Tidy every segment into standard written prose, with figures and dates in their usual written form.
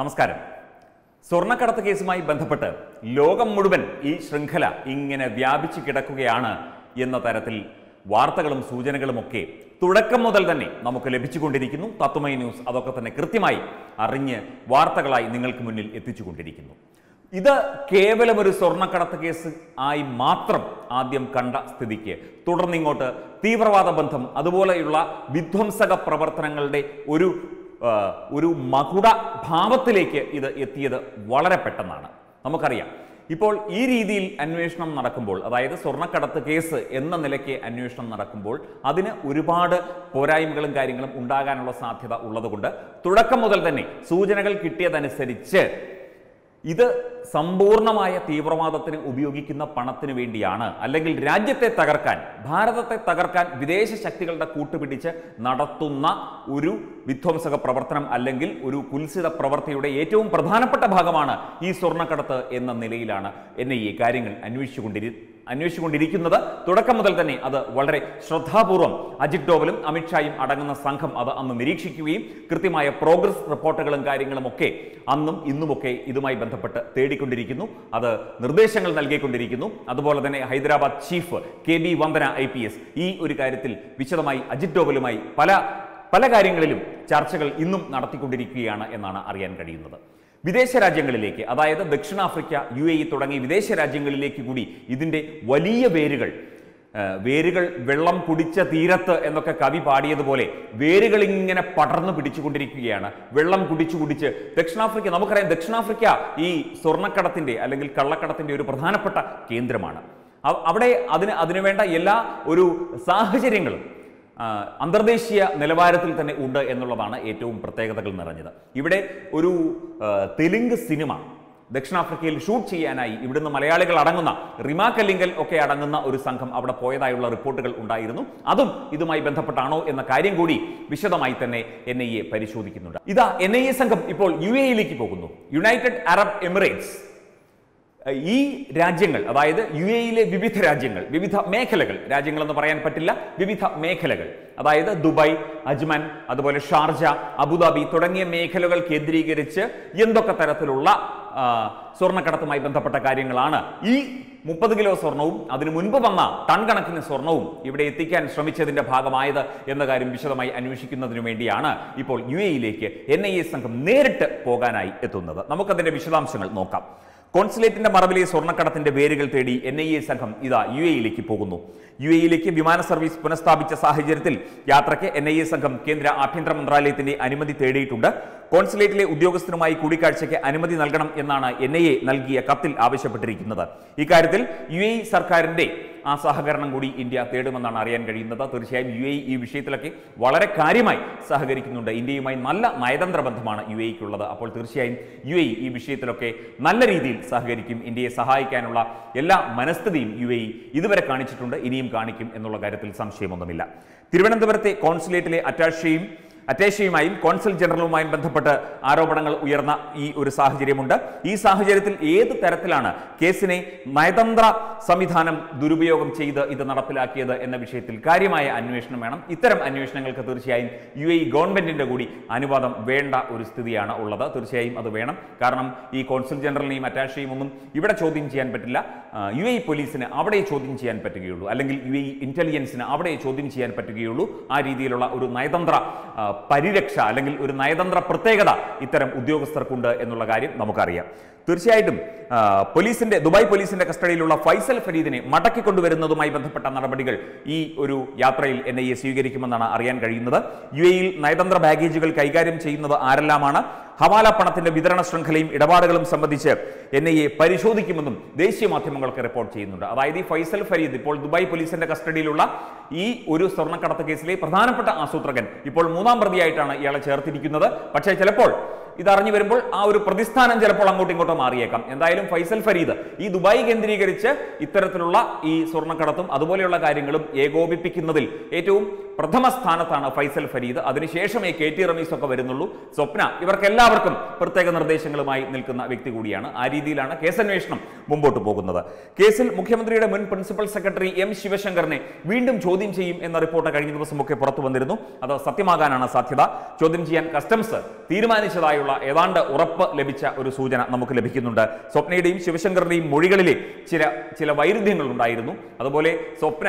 നമസ്കാരം. സ്വർണ്ണക്കടത്ത് കേസുമായി ബന്ധപ്പെട്ട് ലോകം മുഴുവൻ ഈ ശൃംഖല ഇങ്ങനെ വ്യാപിച്ചു കിടക്കുകയാണ് എന്ന തരത്തിൽ വാർത്തകളും സൂചനകളുമൊക്കെ തുടക്കം മുതൽ തന്നെ നമുക്ക് ലഭിച്ചുകൊണ്ടിരിക്കുന്നു. തത്വമയി ന്യൂസ് അതൊക്കെ തന്നെ കൃത്യമായി അറിഞ്ഞ് വാർത്തകളായി നിങ്ങൾക്ക് മുന്നിൽ എത്തിച്ചുകൊണ്ടിരിക്കുന്നു. ഇത് കേവലം ഒരു സ്വർണ്ണക്കടത്ത് കേസ് ആയി മാത്രം ആദ്യം കണ്ട സ്ഥിതിക്ക് തുടർന്നിങ്ങോട്ട് തീവ്രവാദ ബന്ധം അതുപോലെയുള്ള വിധ്വംസക പ്രവർത്തനങ്ങളുടെ ഒരു മകുട ഭാവത്തിലേക്ക് ഇത് എത്തിയത് വളരെ പെട്ടെന്നാണ്. നമുക്കറിയാം, ഇപ്പോൾ ഈ രീതിയിൽ അന്വേഷണം നടക്കുമ്പോൾ, അതായത് സ്വർണ്ണക്കടത്ത് കേസ് എന്ന നിലയ്ക്ക് അന്വേഷണം നടക്കുമ്പോൾ അതിന് ഒരുപാട് പോരായ്മകളും കാര്യങ്ങളും ഉണ്ടാകാനുള്ള സാധ്യത ഉള്ളതുകൊണ്ട് തുടക്കം മുതൽ തന്നെ സൂചനകൾ കിട്ടിയതനുസരിച്ച് ഇത് സമ്പൂർണമായ തീവ്രവാദത്തിന് ഉപയോഗിക്കുന്ന പണത്തിന് വേണ്ടിയാണ്, അല്ലെങ്കിൽ രാജ്യത്തെ തകർക്കാൻ, ഭാരതത്തെ തകർക്കാൻ വിദേശ ശക്തികളുടെ കൂട്ടുപിടിച്ച് നടത്തുന്ന ഒരു വിധ്വംസക പ്രവർത്തനം അല്ലെങ്കിൽ ഒരു കുൽസിത പ്രവൃത്തിയുടെ ഏറ്റവും പ്രധാനപ്പെട്ട ഭാഗമാണ് ഈ സ്വർണ്ണക്കടത്ത് എന്ന നിലയിലാണ് NIA കാര്യങ്ങൾ അന്വേഷിച്ചുകൊണ്ടിരിക്കുന്നത്. തുടക്കം മുതൽ തന്നെ അത് വളരെ ശ്രദ്ധാപൂർവം അജിത് ഡോവലും അമിത്ഷായും അടങ്ങുന്ന സംഘം അത് അന്ന് നിരീക്ഷിക്കുകയും കൃത്യമായ പ്രോഗ്രസ് റിപ്പോർട്ടുകളും കാര്യങ്ങളുമൊക്കെ അന്നും ഇന്നുമൊക്കെ ഇതുമായി ബന്ധപ്പെട്ട് തേടിക്കൊണ്ടിരിക്കുന്നു, അത് നിർദ്ദേശങ്ങൾ നൽകിക്കൊണ്ടിരിക്കുന്നു. അതുപോലെ തന്നെ Hyderabad chief KB Vandana IPS ഈ ഒരു കാര്യത്തിൽ വിശദമായി അജിത് ഡോവലുമായി പല കാര്യങ്ങളിലും ചർച്ചകൾ ഇന്നും നടത്തിക്കൊണ്ടിരിക്കുകയാണ് എന്നാണ് അറിയാൻ കഴിയുന്നത്. വിദേശ രാജ്യങ്ങളിലേക്ക്, അതായത് ദക്ഷിണാഫ്രിക്ക, UAE തുടങ്ങി വിദേശ രാജ്യങ്ങളിലേക്ക് കൂടി ഇതിൻ്റെ വലിയ വേരുകൾ വെള്ളം കുടിച്ച തീരത്ത് എന്നൊക്കെ കവി പാടിയതുപോലെ വേരുകൾ ഇങ്ങനെ പടർന്നു പിടിച്ചുകൊണ്ടിരിക്കുകയാണ്. വെള്ളം കുടിച്ച് ദക്ഷിണാഫ്രിക്ക, നമുക്കറിയാം ദക്ഷിണാഫ്രിക്ക ഈ സ്വർണ്ണക്കടത്തിൻ്റെ അല്ലെങ്കിൽ കള്ളക്കടത്തിൻ്റെ ഒരു പ്രധാനപ്പെട്ട കേന്ദ്രമാണ്. അവിടെ അതിനുവേണ്ട എല്ലാ ഒരു സാഹചര്യങ്ങളും അന്തർദേശീയ നിലവാരത്തിൽ തന്നെ ഉണ്ട് എന്നുള്ളതാണ് ഏറ്റവും പ്രത്യേകതകൾ നിറഞ്ഞത്. ഇവിടെ ഒരു തെലുങ്ക് സിനിമ ദക്ഷിണാഫ്രിക്കയിൽ ഷൂട്ട് ചെയ്യാനായി ഇവിടുന്ന് മലയാളികൾ അടങ്ങുന്ന റിമാ കല്ലിങ്കൽ ഒക്കെ അടങ്ങുന്ന ഒരു സംഘം അവിടെ പോയതായുള്ള റിപ്പോർട്ടുകൾ ഉണ്ടായിരുന്നു. അതും ഇതുമായി ബന്ധപ്പെട്ടാണോ എന്ന കാര്യം കൂടി വിശദമായി തന്നെ NIA പരിശോധിക്കുന്നുണ്ട്. ഇതാ NIA സംഘം ഇപ്പോൾ UAE-യിലേക്ക് പോകുന്നു. യുണൈറ്റഡ് അറബ് എമിറേറ്റ്സ് ഈ രാജ്യങ്ങൾ, അതായത് UAE-യിലെ വിവിധ രാജ്യങ്ങൾ, വിവിധ മേഖലകൾ, രാജ്യങ്ങളെന്ന് പറയാൻ പറ്റില്ല, വിവിധ മേഖലകൾ, അതായത് ദുബായ്, അജ്മാൻ, അതുപോലെ ഷാർജ, അബുദാബി തുടങ്ങിയ മേഖലകൾ കേന്ദ്രീകരിച്ച് എന്തൊക്കെ തരത്തിലുള്ള സ്വർണ്ണക്കടത്തുമായി ബന്ധപ്പെട്ട കാര്യങ്ങളാണ് ഈ 30 കിലോ സ്വർണവും അതിനു മുൻപ് വന്ന ടൺ കണക്കിന് സ്വർണവും ഇവിടെ എത്തിക്കാൻ ശ്രമിച്ചതിൻ്റെ ഭാഗമായത് എന്ന കാര്യം വിശദമായി അന്വേഷിക്കുന്നതിനു വേണ്ടിയാണ് ഇപ്പോൾ UAE-യിലേക്ക് NIA സംഘം നേരിട്ട് പോകാനായി എത്തുന്നത്. നമുക്കതിൻ്റെ വിശദാംശങ്ങൾ നോക്കാം. കോൺസുലേറ്റിന്റെ മറവിലെ സ്വർണ്ണക്കടത്തിന്റെ വേരുകൾ തേടി NIA സംഘം ഇതാ UAE-യിലേക്ക് പോകുന്നു. UAE-യിലേക്ക് വിമാന സർവീസ് പുനഃസ്ഥാപിച്ച സാഹചര്യത്തിൽ യാത്രയ്ക്ക് NIA സംഘം കേന്ദ്ര ആഭ്യന്തര മന്ത്രാലയത്തിന്റെ അനുമതി തേടിയിട്ടുണ്ട്. കോൺസുലേറ്റിലെ ഉദ്യോഗസ്ഥരുമായി കൂടിക്കാഴ്ചയ്ക്ക് അനുമതി നൽകണം എന്നാണ് NIA നൽകിയ കത്തിൽ ആവശ്യപ്പെട്ടിരിക്കുന്നത്. ഇക്കാര്യത്തിൽ UAE സർക്കാരിന്റെ ആ സഹകരണം കൂടി ഇന്ത്യ തേടുമെന്നാണ് അറിയാൻ കഴിയുന്നത്. തീർച്ചയായും UAE ഈ വിഷയത്തിലൊക്കെ വളരെ കാര്യമായി സഹകരിക്കുന്നുണ്ട്. ഇന്ത്യയുമായി നല്ല നയതന്ത്ര ബന്ധമാണ് UAE-ക്കുള്ളത്. അപ്പോൾ തീർച്ചയായും UAE ഈ വിഷയത്തിലൊക്കെ നല്ല രീതിയിൽ സഹകരിക്കും. ഇന്ത്യയെ സഹായിക്കാനുള്ള എല്ലാ മനസ്ഥിതിയും UAE ഇതുവരെ കാണിച്ചിട്ടുണ്ട്, ഇനിയും കാണിക്കും എന്നുള്ള കാര്യത്തിൽ സംശയമൊന്നുമില്ല. തിരുവനന്തപുരത്തെ കോൺസുലേറ്റിലെ അറ്റാഷെയുമായും കോൺസൽ ജനറലുമായും ബന്ധപ്പെട്ട് ആരോപണങ്ങൾ ഉയർന്ന ഈ ഒരു സാഹചര്യമുണ്ട്. ഈ സാഹചര്യത്തിൽ ഏത് തരത്തിലാണ് കേസിനെ നയതന്ത്ര സംവിധാനം ദുരുപയോഗം ചെയ്ത് ഇത് നടപ്പിലാക്കിയത് എന്ന വിഷയത്തിൽ കാര്യമായ അന്വേഷണം വേണം. ഇത്തരം അന്വേഷണങ്ങൾക്ക് തീർച്ചയായും UAE ഗവൺമെന്റിന്റെ കൂടി അനുവാദം വേണ്ട ഒരു സ്ഥിതിയാണ് ഉള്ളത്. തീർച്ചയായും അത് വേണം. കാരണം ഈ കോൺസൽ ജനറലിനെയും അറ്റാഷെയും ഒന്നും ഇവിടെ ചോദ്യം ചെയ്യാൻ പറ്റില്ല. UAE പോലീസിന് അവിടെ ചോദ്യം ചെയ്യാൻ പറ്റുകയുള്ളൂ, അല്ലെങ്കിൽ UAE ഇന്റലിജൻസിന് അവിടെ ചോദ്യം ചെയ്യാൻ പറ്റുകയുള്ളൂ. ആ രീതിയിലുള്ള ഒരു നയതന്ത്ര പരിരക്ഷ അല്ലെങ്കിൽ ഒരു നയതന്ത്ര പ്രത്യേകത ഇത്തരം ഉദ്യോഗസ്ഥർക്കുണ്ട് എന്നുള്ള കാര്യം നമുക്കറിയാം. തീർച്ചയായിട്ടും ദുബായ് പോലീസിന്റെ കസ്റ്റഡിയിലുള്ള ഫൈസൽ ഫരീദിനെ മടക്കി കൊണ്ടുവരുന്നതുമായി ബന്ധപ്പെട്ട നടപടികൾ ഈ ഒരു യാത്രയിൽ NIA സ്വീകരിക്കുമെന്നാണ് അറിയാൻ കഴിയുന്നത്. UAE-യിൽ നയതന്ത്ര ബാഗേജുകൾ കൈകാര്യം ചെയ്യുന്നത് ആരെല്ലാമാണ്, ഹവാല പണത്തിന്റെ വിതരണ ശൃംഖലയും ഇടപാടുകളും സംബന്ധിച്ച് NIA പരിശോധിക്കുമെന്നും ദേശീയ മാധ്യമങ്ങൾക്ക് റിപ്പോർട്ട് ചെയ്യുന്നുണ്ട്. അതായത് ഈ ഫൈസൽ ഫരീദ് ഇപ്പോൾ ദുബായ് പോലീസിന്റെ കസ്റ്റഡിയിലുള്ള ഈ ഒരു സ്വർണ്ണക്കടത്ത് കേസിലെ പ്രധാനപ്പെട്ട ആസൂത്രകൻ ഇപ്പോൾ 3-ാം പ്രതിയായിട്ടാണ് ഇയാളെ ചേർത്തിരിക്കുന്നത്. പക്ഷേ ചിലപ്പോൾ ഇതറിഞ്ഞു വരുമ്പോൾ ആ ഒരു പ്രതിസ്ഥാനം ചിലപ്പോൾ അങ്ങോട്ടും ഇങ്ങോട്ടും മാറിയേക്കാം. എന്തായാലും ഫൈസൽ ഫരീദ് ഈ ദുബായ് കേന്ദ്രീകരിച്ച് ഇത്തരത്തിലുള്ള ഈ സ്വർണ്ണക്കടത്തും അതുപോലെയുള്ള കാര്യങ്ങളും ഏകോപിപ്പിക്കുന്നതിൽ ഏറ്റവും Prathama Sthanathaana Faisal Fareed, Adinisheshamey KT Ramesh okke varunnullu. Swapna, ivarkku ellarkkum pratheka nirdeshangalumayi nilkkunna vyakti koodiyana. Aa reethiyilana case anveshanam mumbottu pokunnathu. Casil Mukhyamanthriyude mun Principal Secretary M Shivashankarine veendum ചോദ്യം ചെയ്യും എന്ന report കഴിഞ്ഞ ദിവസമൊക്കെ പുറത്തു വന്നിരുന്നു. അത് സത്യമാകാനാണ് സാധ്യത. ചോദ്യം ചെയ്യാൻ കസ്റ്റംസ് തീരുമാനിച്ചതായുള്ള ഏതാണ്ട് ഉറപ്പ് ലഭിച്ച ഒരു സൂചന നമുക്ക് ലഭിക്കുന്നുണ്ട്. സ്വപ്നയുടെയും ശിവശങ്കറിന്റെയും മൊഴികളിലെ ചില വൈരുദ്ധ്യങ്ങൾ ഉണ്ടായിരുന്നു. അതുപോലെ സ്വപ്ന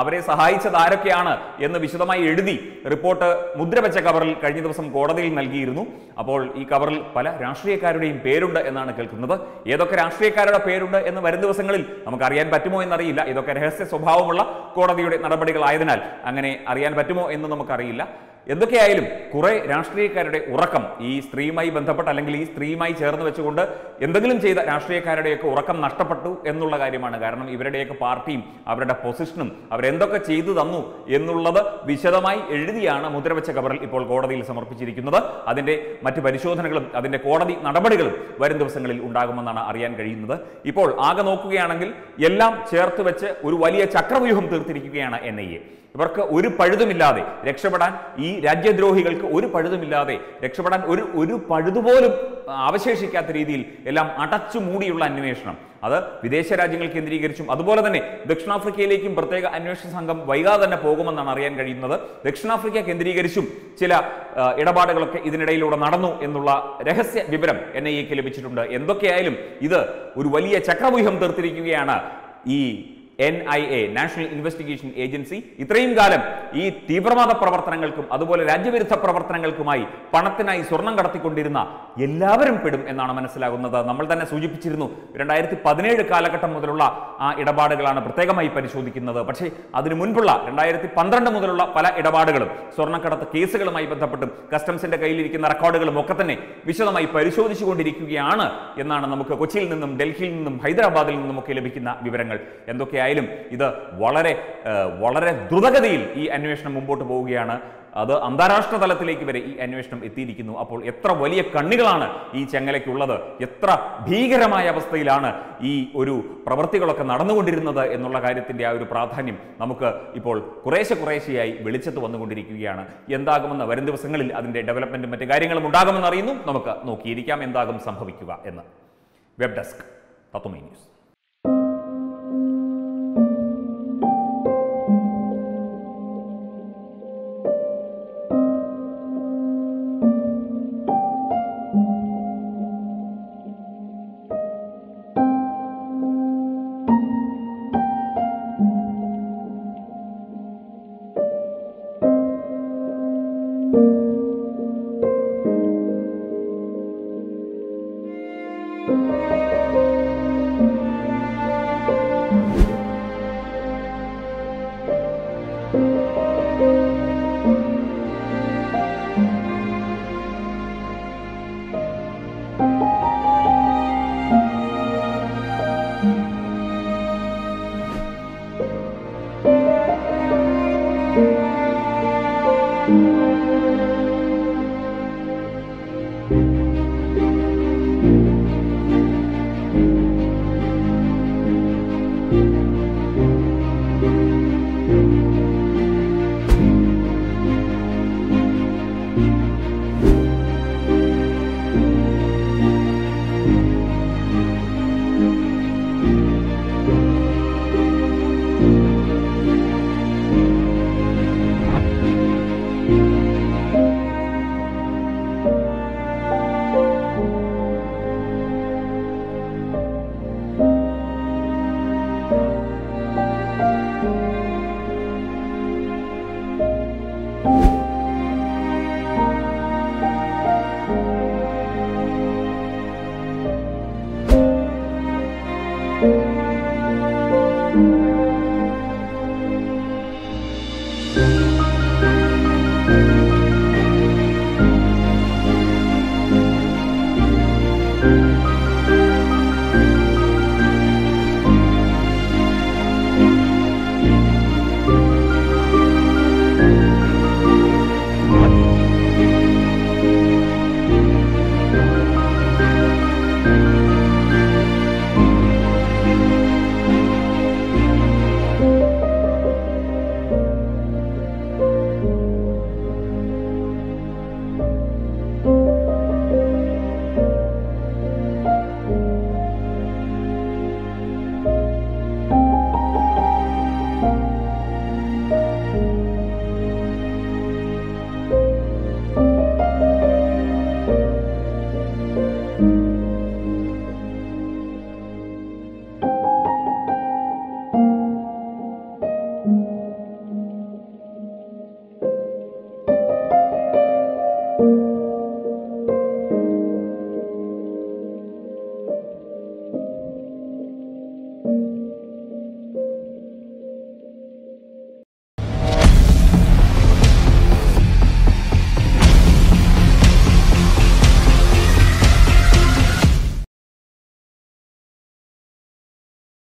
അവരെ സഹായിച്ചത് ആരൊക്കെയാണ് എന്ന് വിശദമായി എഴുതി റിപ്പോർട്ട് മുദ്രവെച്ച കവറിൽ കഴിഞ്ഞ ദിവസം കോടതിയിൽ നൽകിയിരുന്നു. അപ്പോൾ ഈ കവറിൽ പല രാഷ്ട്രീയക്കാരുടെയും പേരുണ്ട് എന്നാണ് കേൾക്കുന്നത്. ഏതൊക്കെ രാഷ്ട്രീയക്കാരുടെ പേരുണ്ട് എന്ന് വരും ദിവസങ്ങളിൽ നമുക്ക് അറിയാൻ പറ്റുമോ എന്നറിയില്ല. ഇതൊക്കെ രഹസ്യ സ്വഭാവമുള്ള കോടതിയുടെ നടപടികളായതിനാൽ അങ്ങനെ അറിയാൻ പറ്റുമോ എന്ന് നമുക്കറിയില്ല. എന്തൊക്കെയായാലും കുറെ രാഷ്ട്രീയക്കാരുടെ ഉറക്കം ഈ സ്ത്രീയുമായി ബന്ധപ്പെട്ട് അല്ലെങ്കിൽ ഈ സ്ത്രീയുമായി ചേർന്ന് വെച്ചുകൊണ്ട് എന്തെങ്കിലും ചെയ്ത രാഷ്ട്രീയക്കാരുടെയൊക്കെ ഉറക്കം നഷ്ടപ്പെട്ടു എന്നുള്ള കാര്യമാണ്. കാരണം ഇവരുടെയൊക്കെ പാർട്ടിയും അവരുടെ പൊസിഷനും അവരെന്തൊക്കെ ചെയ്തു തന്നു എന്നുള്ളത് വിശദമായി എഴുതിയാണ് മുദ്രവെച്ച കവറിൽ ഇപ്പോൾ കോടതിയിൽ സമർപ്പിച്ചിരിക്കുന്നത്. അതിൻ്റെ മറ്റ് പരിശോധനകളും അതിൻ്റെ കോടതി നടപടികളും വരും ദിവസങ്ങളിൽ ഉണ്ടാകുമെന്നാണ് അറിയാൻ കഴിയുന്നത്. ഇപ്പോൾ ആകെ നോക്കുകയാണെങ്കിൽ എല്ലാം ചേർത്ത് വെച്ച് ഒരു വലിയ ചക്രവ്യൂഹം തീർത്തിരിക്കുകയാണ് NIA. ഇവർക്ക് ഒരു പഴുതുമില്ലാതെ രക്ഷപ്പെടാൻ, ഈ രാജ്യദ്രോഹികൾക്ക് ഒരു പഴുതുമില്ലാതെ രക്ഷപ്പെടാൻ ഒരു പഴുതുപോലും അവശേഷിക്കാത്ത രീതിയിൽ എല്ലാം അടച്ചു മൂടിയുള്ള അന്വേഷണം, അത് വിദേശ രാജ്യങ്ങൾ കേന്ദ്രീകരിച്ചും അതുപോലെ തന്നെ ദക്ഷിണാഫ്രിക്കയിലേക്കും പ്രത്യേക അന്വേഷണ സംഘം വൈകാതെ തന്നെ പോകുമെന്നാണ് അറിയാൻ കഴിയുന്നത്. ദക്ഷിണാഫ്രിക്ക കേന്ദ്രീകരിച്ചും ചില ഇടപാടുകളൊക്കെ ഇതിനിടയിലൂടെ നടന്നു എന്നുള്ള രഹസ്യ വിവരം NIAക്ക് ലഭിച്ചിട്ടുണ്ട്. എന്തൊക്കെയായാലും ഇത് ഒരു വലിയ ചക്രവ്യൂഹം തീർത്തിരിക്കുകയാണ് ഈ NIA, നാഷണൽ ഇൻവെസ്റ്റിഗേഷൻ ഏജൻസി. ഇത്രയും കാലം ഈ തീവ്രവാദ പ്രവർത്തനങ്ങൾക്കും അതുപോലെ രാജ്യവിരുദ്ധ പ്രവർത്തനങ്ങൾക്കുമായി പണത്തിനായി സ്വർണം കടത്തിക്കൊണ്ടിരുന്ന എല്ലാവരും പെടും എന്നാണ് മനസ്സിലാകുന്നത്. നമ്മൾ തന്നെ സൂചിപ്പിച്ചിരുന്നു, 2017 കാലഘട്ടം മുതലുള്ള ആ ഇടപാടുകളാണ് പ്രത്യേകമായി പരിശോധിക്കുന്നത്. പക്ഷേ അതിനു മുൻപുള്ള 2012 മുതലുള്ള പല ഇടപാടുകളും സ്വർണ്ണക്കടത്ത് കേസുകളുമായി ബന്ധപ്പെട്ടും കസ്റ്റംസിന്റെ കയ്യിലിരിക്കുന്ന റെക്കോർഡുകളും ഒക്കെ തന്നെ വിശദമായി പരിശോധിച്ചുകൊണ്ടിരിക്കുകയാണ് എന്നാണ് നമുക്ക് കൊച്ചിയിൽ നിന്നും ഡൽഹിയിൽ നിന്നും ഹൈദരാബാദിൽ നിന്നും ഒക്കെ ലഭിക്കുന്ന വിവരങ്ങൾ. എന്തൊക്കെ ായാലും ഇത് വളരെ വളരെ ദ്രുതഗതിയിൽ ഈ അന്വേഷണം മുമ്പോട്ട് പോവുകയാണ്. അത് അന്താരാഷ്ട്ര തലത്തിലേക്ക് വരെ ഈ അന്വേഷണം എത്തിയിരിക്കുന്നു. അപ്പോൾ എത്ര വലിയ കണ്ണികളാണ് ഈ ചെങ്ങലയ്ക്കുള്ളത്, എത്ര ഭീകരമായ അവസ്ഥയിലാണ് ഈ ഒരു പ്രവൃത്തികളൊക്കെ നടന്നുകൊണ്ടിരുന്നത് എന്നുള്ള കാര്യത്തിൻ്റെ ആ ഒരു പ്രാധാന്യം നമുക്ക് ഇപ്പോൾ കുറേശ്ശെയായി വെളിച്ചത്ത് വന്നുകൊണ്ടിരിക്കുകയാണ്. എന്താകുമെന്ന് വരും ദിവസങ്ങളിൽ അതിൻ്റെ ഡെവലപ്മെൻറ്റും മറ്റു കാര്യങ്ങളും ഉണ്ടാകുമെന്ന് അറിയുന്നു. നമുക്ക് നോക്കിയിരിക്കാം എന്താകും സംഭവിക്കുക എന്ന്. Web desk, Tatwamayi news.